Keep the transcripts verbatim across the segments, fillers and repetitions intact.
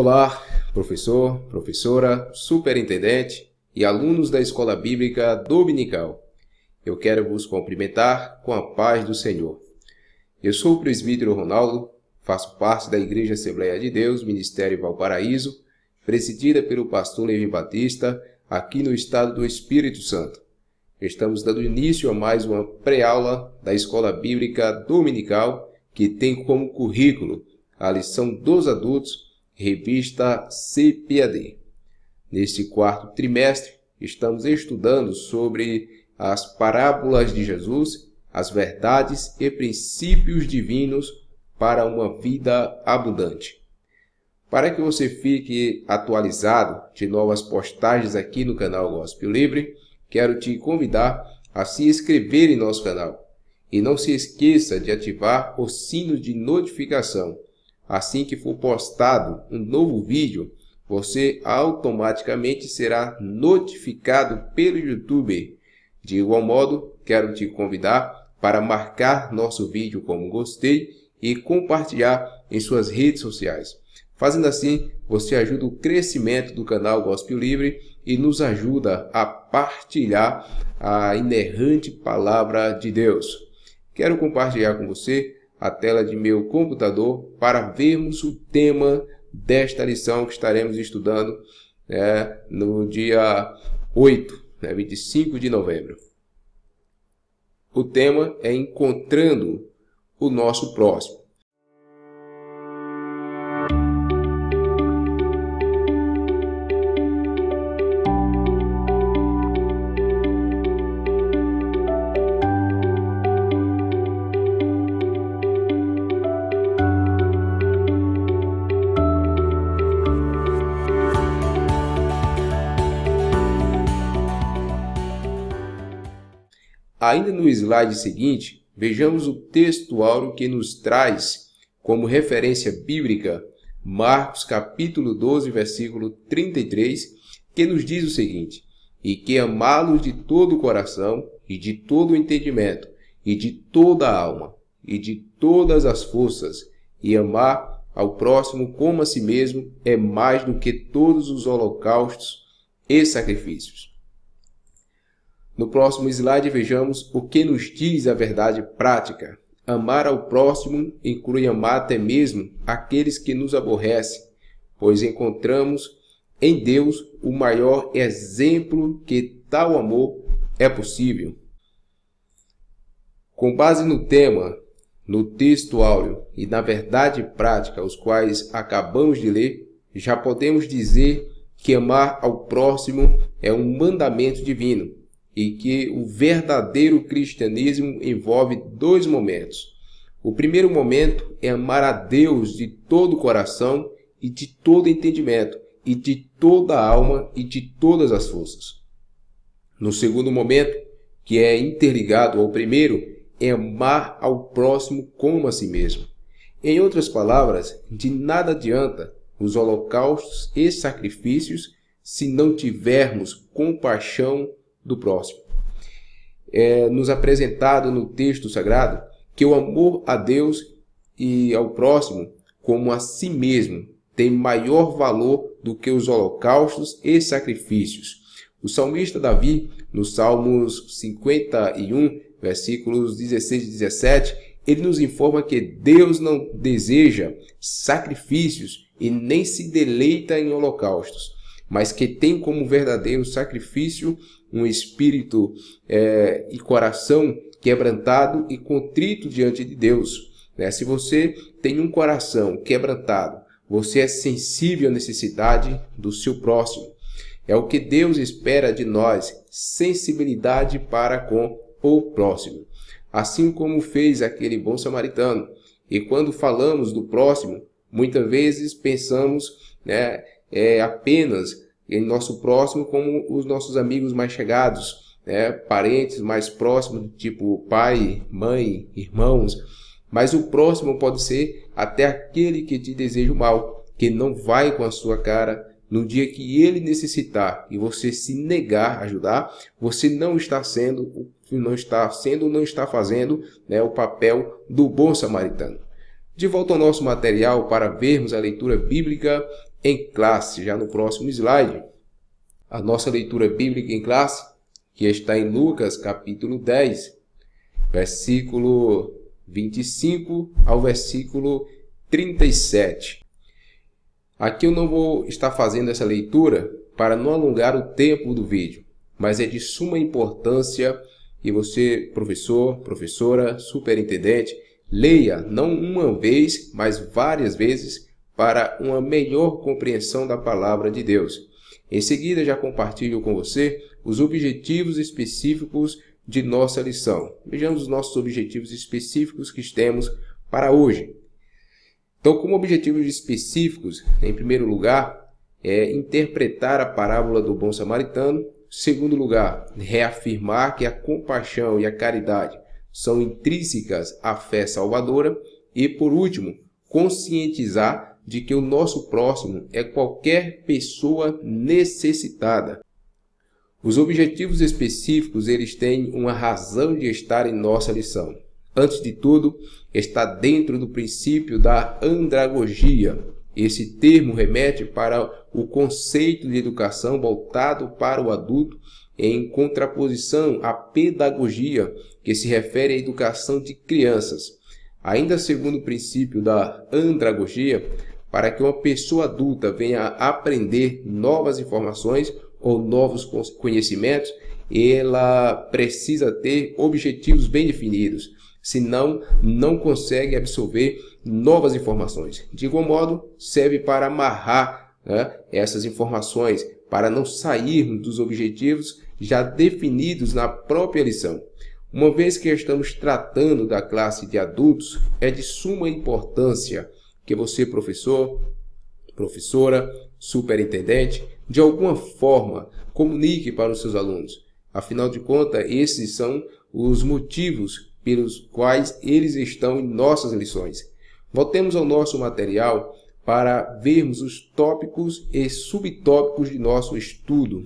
Olá, professor, professora, superintendente e alunos da Escola Bíblica Dominical. Eu quero vos cumprimentar com a paz do Senhor. Eu sou o presbítero Ronaldo, faço parte da Igreja Assembleia de Deus, Ministério Valparaíso, presidida pelo pastor Levi Batista, aqui no estado do Espírito Santo. Estamos dando início a mais uma pré-aula da Escola Bíblica Dominical, que tem como currículo a lição dos adultos, Revista C P A D. Neste quarto trimestre, estamos estudando sobre as parábolas de Jesus, as verdades e princípios divinos para uma vida abundante. Para que você fique atualizado de novas postagens aqui no canal Gospel Livre, quero te convidar a se inscrever em nosso canal. E não se esqueça de ativar o sino de notificação. Assim que for postado um novo vídeo, você automaticamente será notificado pelo YouTube. De igual modo, quero te convidar para marcar nosso vídeo como gostei e compartilhar em suas redes sociais. Fazendo assim, você ajuda o crescimento do canal Gospel Livre e nos ajuda a partilhar a inerrante palavra de Deus. Quero compartilhar com você a tela de meu computador para vermos o tema desta lição que estaremos estudando né, no dia oito, né, vinte e cinco de novembro. O tema é Encontrando o Nosso Próximo. Ainda no slide seguinte, vejamos o textuário que nos traz como referência bíblica Marcos capítulo doze, versículo trinta e três, que nos diz o seguinte: e que amá-los de todo o coração, e de todo o entendimento, e de toda a alma, e de todas as forças, e amar ao próximo como a si mesmo é mais do que todos os holocaustos e sacrifícios. No próximo slide, vejamos o que nos diz a verdade prática. Amar ao próximo inclui amar até mesmo aqueles que nos aborrecem, pois encontramos em Deus o maior exemplo que tal amor é possível. Com base no tema, no texto áureo e na verdade prática, os quais acabamos de ler, já podemos dizer que amar ao próximo é um mandamento divino, e que o verdadeiro cristianismo envolve dois momentos. O primeiro momento é amar a Deus de todo o coração e de todo entendimento, e de toda a alma e de todas as forças. No segundo momento, que é interligado ao primeiro, é amar ao próximo como a si mesmo. Em outras palavras, de nada adianta os holocaustos e sacrifícios se não tivermos compaixão do próximo. É nos apresentado no texto sagrado que o amor a Deus e ao próximo como a si mesmo tem maior valor do que os holocaustos e sacrifícios. O salmista Davi, no Salmos cinquenta e um, versículos dezesseis e dezessete, ele nos informa que Deus não deseja sacrifícios e nem se deleita em holocaustos, mas que tem como verdadeiro sacrifício um espírito é, e coração quebrantado e contrito diante de Deus. Né? Se você tem um coração quebrantado, você é sensível à necessidade do seu próximo. É o que Deus espera de nós, sensibilidade para com o próximo. Assim como fez aquele bom samaritano. E quando falamos do próximo, muitas vezes pensamos, né, é, apenas em nosso próximo como os nossos amigos mais chegados, né? Parentes mais próximos, tipo pai, mãe, irmãos. Mas o próximo pode ser até aquele que te deseja o mal, que não vai com a sua cara no dia que ele necessitar e você se negar a ajudar, você não está sendo, não está sendo, não está fazendo, né, o papel do bom samaritano. De volta ao nosso material para vermos a leitura bíblica em classe. Já no próximo slide, a nossa leitura bíblica em classe, que está em Lucas capítulo dez, versículo vinte e cinco ao versículo trinta e sete. Aqui eu não vou estar fazendo essa leitura para não alongar o tempo do vídeo, mas é de suma importância que você, professor, professora, superintendente, leia não uma vez, mas várias vezes para uma melhor compreensão da palavra de Deus. Em seguida, já compartilho com você os objetivos específicos de nossa lição. Vejamos os nossos objetivos específicos que temos para hoje. Então, como objetivos específicos, em primeiro lugar, é interpretar a parábola do bom samaritano. Em segundo lugar, reafirmar que a compaixão e a caridade são intrínsecas à fé salvadora. E, por último, conscientizar de que o nosso próximo é qualquer pessoa necessitada. Os objetivos específicos, eles têm uma razão de estar em nossa lição. Antes de tudo, está dentro do princípio da andragogia. Esse termo remete para o conceito de educação voltado para o adulto, em contraposição à pedagogia, que se refere à educação de crianças. Ainda segundo o princípio da andragogia, para que uma pessoa adulta venha a aprender novas informações ou novos conhecimentos, ela precisa ter objetivos bem definidos, senão não consegue absorver novas informações. De igual modo, serve para amarrar, né, essas informações, para não sairmos dos objetivos já definidos na própria lição. Uma vez que estamos tratando da classe de adultos, é de suma importância que você, professor, professora, superintendente, de alguma forma, comunique para os seus alunos. Afinal de contas, esses são os motivos pelos quais eles estão em nossas lições. Voltemos ao nosso material para vermos os tópicos e subtópicos de nosso estudo.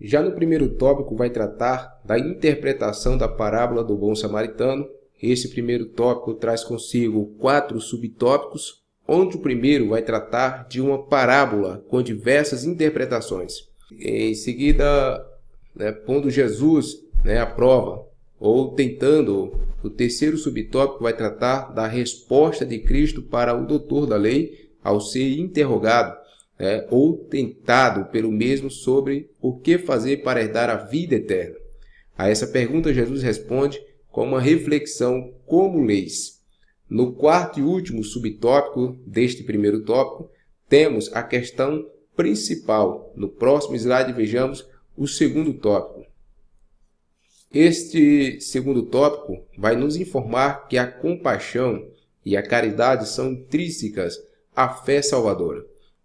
Já no primeiro tópico, vai tratar da interpretação da parábola do bom samaritano. Esse primeiro tópico traz consigo quatro subtópicos, onde o primeiro vai tratar de uma parábola com diversas interpretações. Em seguida, né, pondo Jesus, né, à prova, ou tentando, o terceiro subtópico vai tratar da resposta de Cristo para o doutor da lei ao ser interrogado, né, ou tentado pelo mesmo sobre o que fazer para herdar a vida eterna. A essa pergunta, Jesus responde com uma reflexão como leis. No quarto e último subtópico deste primeiro tópico, temos a questão principal. No próximo slide, vejamos o segundo tópico. Este segundo tópico vai nos informar que a compaixão e a caridade são intrínsecas à fé salvadora.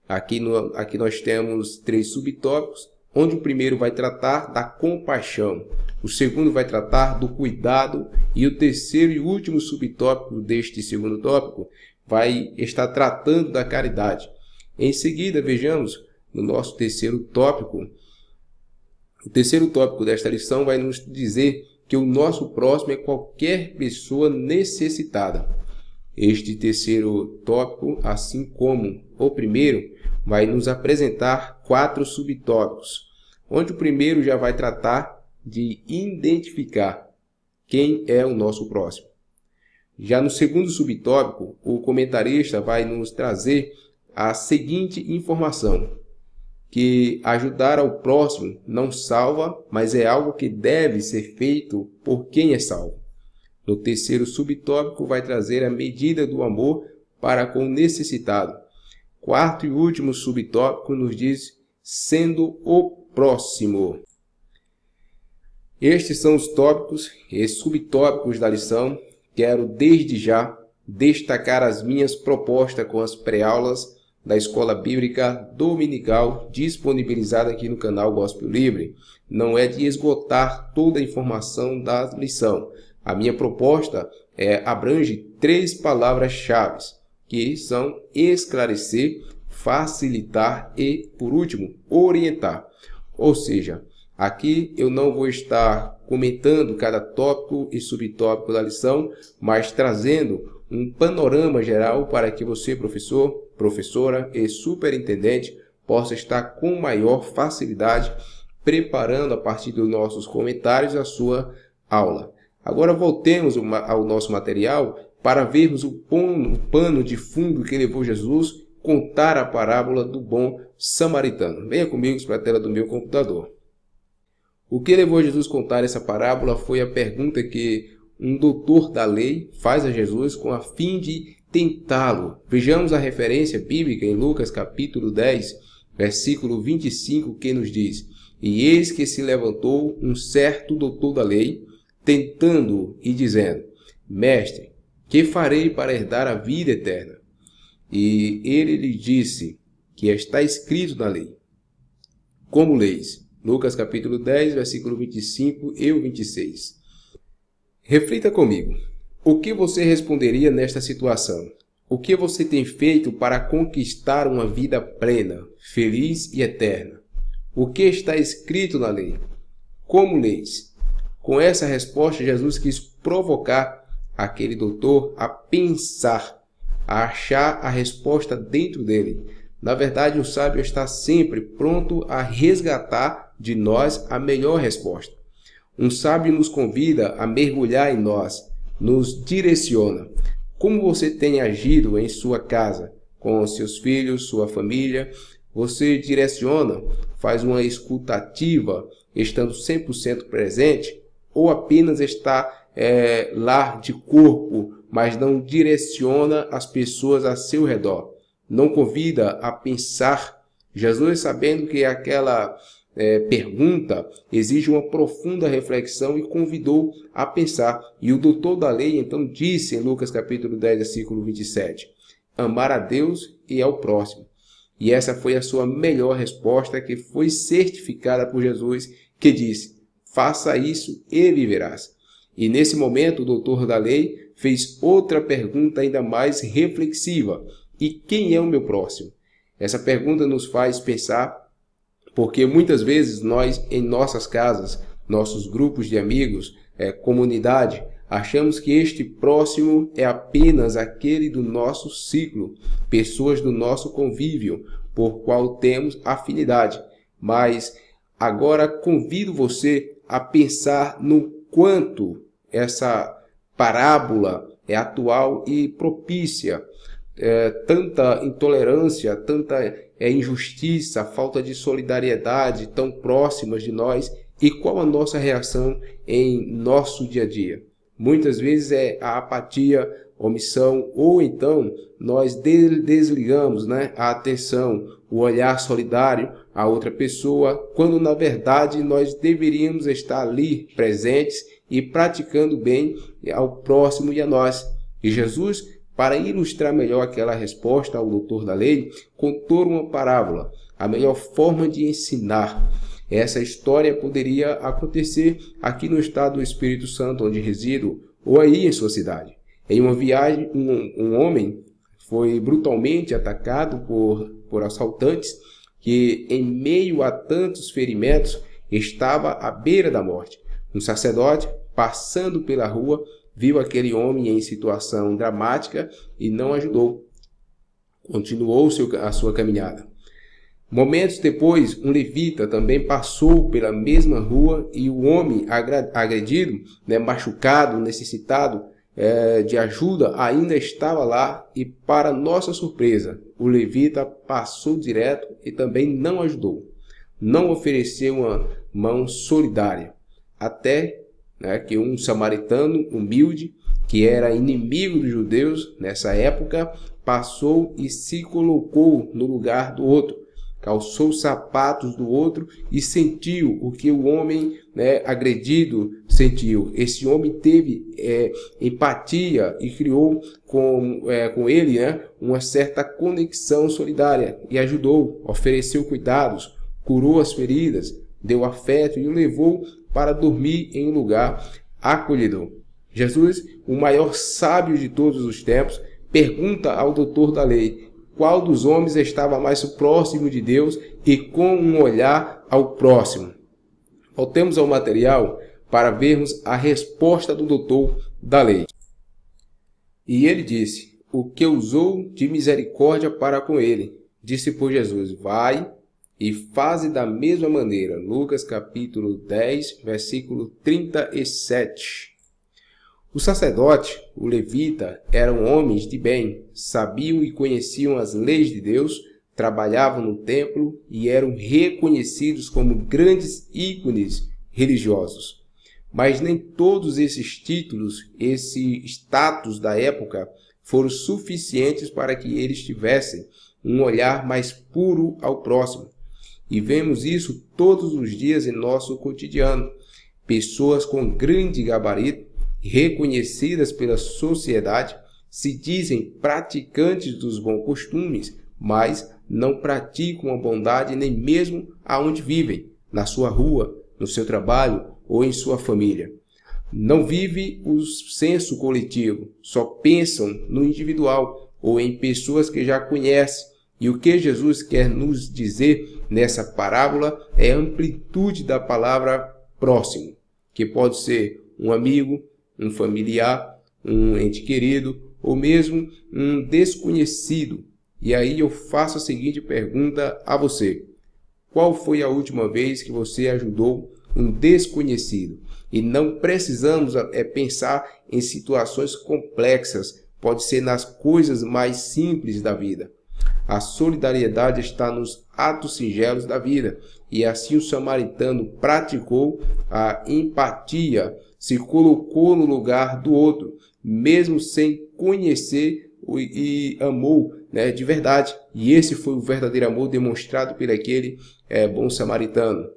Aqui, no, aqui nós temos três subtópicos, onde o primeiro vai tratar da compaixão, o segundo vai tratar do cuidado e o terceiro e último subtópico deste segundo tópico vai estar tratando da caridade. Em seguida, vejamos no nosso terceiro tópico. O terceiro tópico desta lição vai nos dizer que o nosso próximo é qualquer pessoa necessitada. Este terceiro tópico, assim como o primeiro, vai nos apresentar quatro subtópicos, onde o primeiro já vai tratar de identificar quem é o nosso próximo. Já no segundo subtópico, o comentarista vai nos trazer a seguinte informação, que ajudar ao próximo não salva, mas é algo que deve ser feito por quem é salvo. No terceiro subtópico, vai trazer a medida do amor para com o necessitado. Quarto e último subtópico nos diz sendo o próximo. Estes são os tópicos e subtópicos da lição. Quero desde já destacar as minhas propostas com as pré-aulas da Escola Bíblica Dominical disponibilizada aqui no canal Gospel Livre. Não é de esgotar toda a informação da lição. A minha proposta é, abrange três palavras-chave, que são esclarecer, facilitar e, por último, orientar. Ou seja, aqui eu não vou estar comentando cada tópico e subtópico da lição, mas trazendo um panorama geral para que você, professor, professora e superintendente, possa estar com maior facilidade preparando a partir dos nossos comentários a sua aula. Agora voltemos ao nosso material para vermos o pano, o pano de fundo que levou Jesus a contar a parábola do bom samaritano. Venha comigo para a tela do meu computador. O que levou Jesus a contar essa parábola foi a pergunta que um doutor da lei faz a Jesus com a fim de tentá-lo. Vejamos a referência bíblica em Lucas capítulo dez, versículo vinte e cinco, que nos diz: "E eis que se levantou um certo doutor da lei, tentando-o e dizendo: Mestre, que farei para herdar a vida eterna? E ele lhe disse: que está escrito na lei. Como leis?" Lucas capítulo dez, versículo vinte e cinco e vinte e seis. Reflita comigo. O que você responderia nesta situação? O que você tem feito para conquistar uma vida plena, feliz e eterna? O que está escrito na lei? Como leis? Com essa resposta, Jesus quis provocar aquele doutor a pensar, a achar a resposta dentro dele. Na verdade, o sábio está sempre pronto a resgatar de nós a melhor resposta. Um sábio nos convida a mergulhar em nós, nos direciona. Como você tem agido em sua casa, com seus filhos, sua família? Você direciona, faz uma escutativa, estando cem por cento presente, ou apenas está é, lá de corpo, mas não direciona as pessoas a seu redor, não convida a pensar? Jesus, sabendo que aquela É, pergunta exige uma profunda reflexão, e convidou a pensar. E o doutor da lei então disse em Lucas capítulo dez, versículo vinte e sete: amar a Deus e ao próximo. E essa foi a sua melhor resposta, que foi certificada por Jesus, que disse: faça isso e viverás. E nesse momento o doutor da lei fez outra pergunta ainda mais reflexiva: e quem é o meu próximo? Essa pergunta nos faz pensar, porque muitas vezes nós, em nossas casas, nossos grupos de amigos, é, comunidade, achamos que este próximo é apenas aquele do nosso ciclo, pessoas do nosso convívio, por qual temos afinidade. Mas agora convido você a pensar no quanto essa parábola é atual e propícia. É, tanta intolerância, tanta é injustiça, falta de solidariedade tão próximas de nós, e qual a nossa reação em nosso dia a dia? Muitas vezes é a apatia, omissão, ou então nós desligamos, né, a atenção, o olhar solidário a outra pessoa, quando na verdade nós deveríamos estar ali presentes e praticando bem ao próximo e a nós. E Jesus, para ilustrar melhor aquela resposta ao doutor da lei, contou uma parábola, a melhor forma de ensinar. Essa história poderia acontecer aqui no estado do Espírito Santo, onde resido, ou aí em sua cidade. Em uma viagem, um, um homem foi brutalmente atacado por, por assaltantes que, em meio a tantos ferimentos, estava à beira da morte. Um sacerdote, passando pela rua, viu aquele homem em situação dramática e não ajudou. Continuou seu, a sua caminhada. Momentos depois, um levita também passou pela mesma rua, e o homem agredido, né, machucado, necessitado é, de ajuda, ainda estava lá, e para nossa surpresa, o levita passou direto e também não ajudou. Não ofereceu uma mão solidária, até Né, que um samaritano humilde, que era inimigo dos judeus nessa época, passou e se colocou no lugar do outro, calçou os sapatos do outro e sentiu o que o homem, né, agredido sentiu. Esse homem teve é, empatia e criou com, é, com ele, né, uma certa conexão solidária, e ajudou, ofereceu cuidados, curou as feridas, deu afeto e o levou para dormir em um lugar acolhedor. Jesus, o maior sábio de todos os tempos, pergunta ao doutor da lei qual dos homens estava mais próximo de Deus, e com um olhar ao próximo. Voltemos ao material para vermos a resposta do doutor da lei. E ele disse, o que usou de misericórdia para com ele. Disse por Jesus, vai e faze da mesma maneira. Lucas capítulo dez, versículo trinta e sete. O sacerdote, o levita, eram homens de bem, sabiam e conheciam as leis de Deus, trabalhavam no templo e eram reconhecidos como grandes ícones religiosos. Mas nem todos esses títulos, esse status da época, foram suficientes para que eles tivessem um olhar mais puro ao próximo. E vemos isso todos os dias em nosso cotidiano. Pessoas com grande gabarito, reconhecidas pela sociedade, se dizem praticantes dos bons costumes, mas não praticam a bondade nem mesmo aonde vivem, na sua rua, no seu trabalho ou em sua família. Não vive o senso coletivo, só pensam no individual ou em pessoas que já conhecem. E o que Jesus quer nos dizer nessa parábola é a amplitude da palavra próximo, que pode ser um amigo, um familiar, um ente querido ou mesmo um desconhecido. E aí eu faço a seguinte pergunta a você. Qual foi a última vez que você ajudou um desconhecido? E não precisamos é pensar em situações complexas, pode ser nas coisas mais simples da vida. A solidariedade está nos atos singelos da vida, e assim o samaritano praticou a empatia, se colocou no lugar do outro, mesmo sem conhecer, e amou, né, de verdade. E esse foi o verdadeiro amor demonstrado por aquele é, bom samaritano.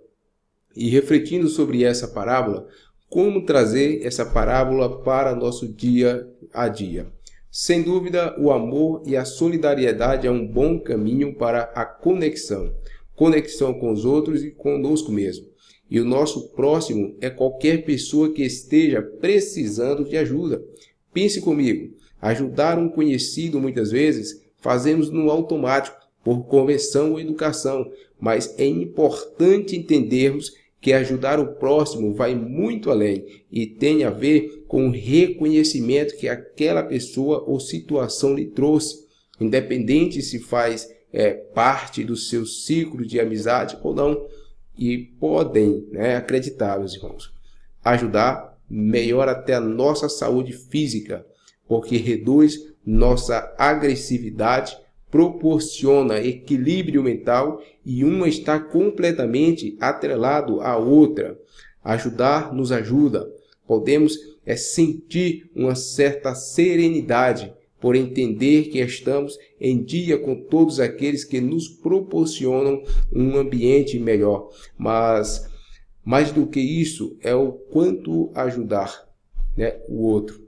E refletindo sobre essa parábola, como trazer essa parábola para nosso dia a dia? Sem dúvida, o amor e a solidariedade é um bom caminho para a conexão. Conexão com os outros e conosco mesmo. E o nosso próximo é qualquer pessoa que esteja precisando de ajuda. Pense comigo, ajudar um conhecido muitas vezes fazemos no automático, por convenção ou educação, mas é importante entendermos que ajudar o próximo vai muito além e tem a ver com o reconhecimento que aquela pessoa ou situação lhe trouxe, independente se faz é, parte do seu ciclo de amizade ou não. E podem, né, acreditar, meus irmãos, ajudar melhora até a nossa saúde física, porque reduz nossa agressividade, proporciona equilíbrio mental e uma está completamente atrelado à outra. Ajudar nos ajuda, podemos é, sentir uma certa serenidade por entender que estamos em dia com todos aqueles que nos proporcionam um ambiente melhor. Mas, mais do que isso, é o quanto ajudar, né, o outro.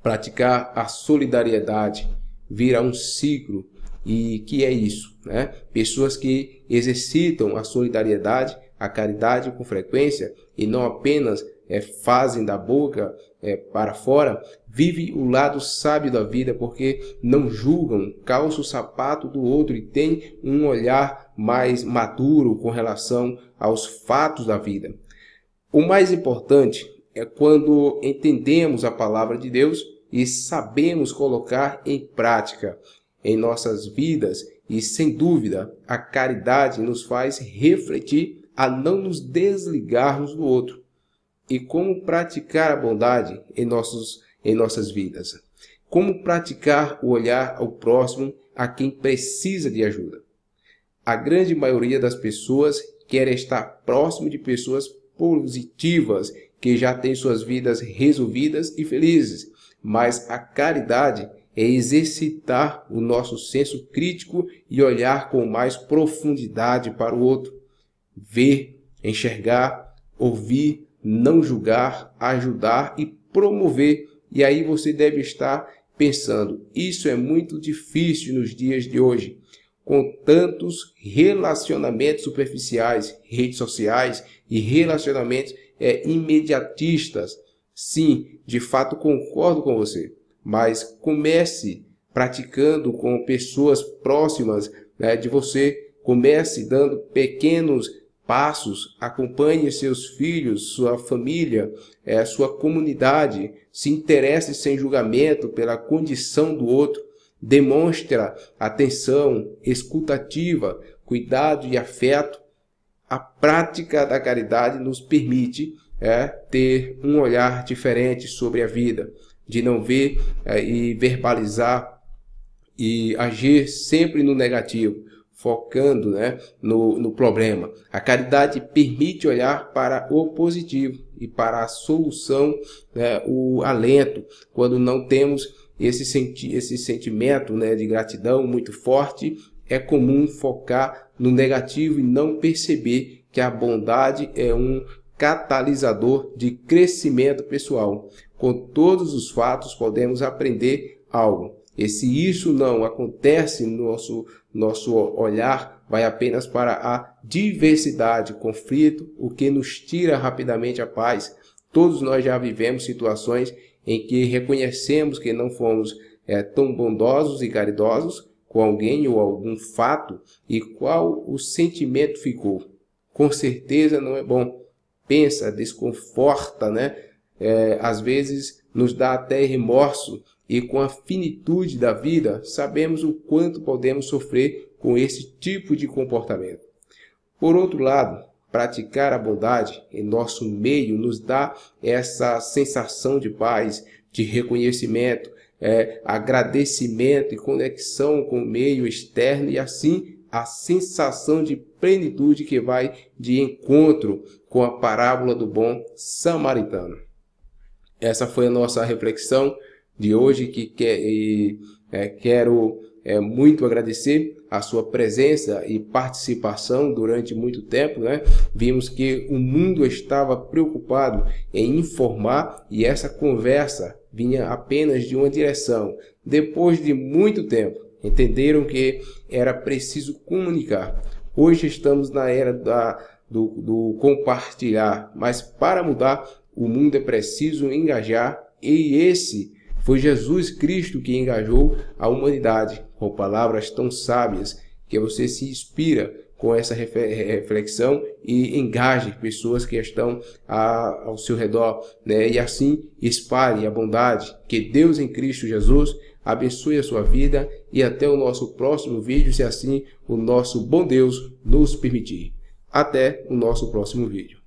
Praticar a solidariedade vira um ciclo. E que é isso, né? Pessoas que exercitam a solidariedade, a caridade com frequência e não apenas é, fazem da boca é, para fora, vivem o lado sábio da vida porque não julgam, calçam o sapato do outro e têm um olhar mais maduro com relação aos fatos da vida. O mais importante é quando entendemos a palavra de Deus e sabemos colocar em prática em nossas vidas. E sem dúvida, a caridade nos faz refletir a não nos desligarmos do outro. E como praticar a bondade em, nossos, em nossas vidas? Como praticar o olhar ao próximo, a quem precisa de ajuda? A grande maioria das pessoas quer estar próximo de pessoas positivas, que já têm suas vidas resolvidas e felizes. Mas a caridade é exercitar o nosso senso crítico e olhar com mais profundidade para o outro. Ver, enxergar, ouvir, não julgar, ajudar e promover. E aí você deve estar pensando, isso é muito difícil nos dias de hoje, com tantos relacionamentos superficiais, redes sociais e relacionamentos é, imediatistas. Sim, de fato concordo com você, mas comece praticando com pessoas próximas, né, de você, comece dando pequenos passos, acompanhe seus filhos, sua família, é, sua comunidade, se interesse sem julgamento pela condição do outro, demonstra atenção, escutativa, cuidado e afeto. A prática da caridade nos permite é, ter um olhar diferente sobre a vida, de não ver é, e verbalizar e agir sempre no negativo, focando né, no, no problema. A caridade permite olhar para o positivo e para a solução, né, o alento, quando não temos esse, senti esse sentimento né, de gratidão muito forte. É comum focar no negativo e não perceber que a bondade é um catalisador de crescimento pessoal. Com todos os fatos podemos aprender algo. E se isso não acontece, nosso, nosso olhar vai apenas para a diversidade, conflito, o que nos tira rapidamente a paz. Todos nós já vivemos situações em que reconhecemos que não fomos é, tão bondosos e caridosos com alguém ou algum fato, e qual o sentimento ficou? Com certeza não é bom. Pensa, desconforta, né? É, às vezes nos dá até remorso, e com a finitude da vida, sabemos o quanto podemos sofrer com esse tipo de comportamento. Por outro lado, praticar a bondade em nosso meio nos dá essa sensação de paz, de reconhecimento, É, agradecimento e conexão com o meio externo, e assim a sensação de plenitude que vai de encontro com a parábola do bom samaritano. Essa foi a nossa reflexão de hoje, que quer, e, é, quero é, muito agradecer a sua presença e participação durante muito tempo, né? Vimos que o mundo estava preocupado em informar, e essa conversa vinha apenas de uma direção. Depois de muito tempo, entenderam que era preciso comunicar. Hoje estamos na era da, do, do compartilhar, mas para mudar o mundo é preciso engajar, e esse foi Jesus Cristo que engajou a humanidade, com palavras tão sábias que você se inspira com essa reflexão e engaje pessoas que estão a, ao seu redor, né? E assim espalhe a bondade. Que Deus em Cristo Jesus abençoe a sua vida, e até o nosso próximo vídeo, se assim o nosso bom Deus nos permitir. Até o nosso próximo vídeo.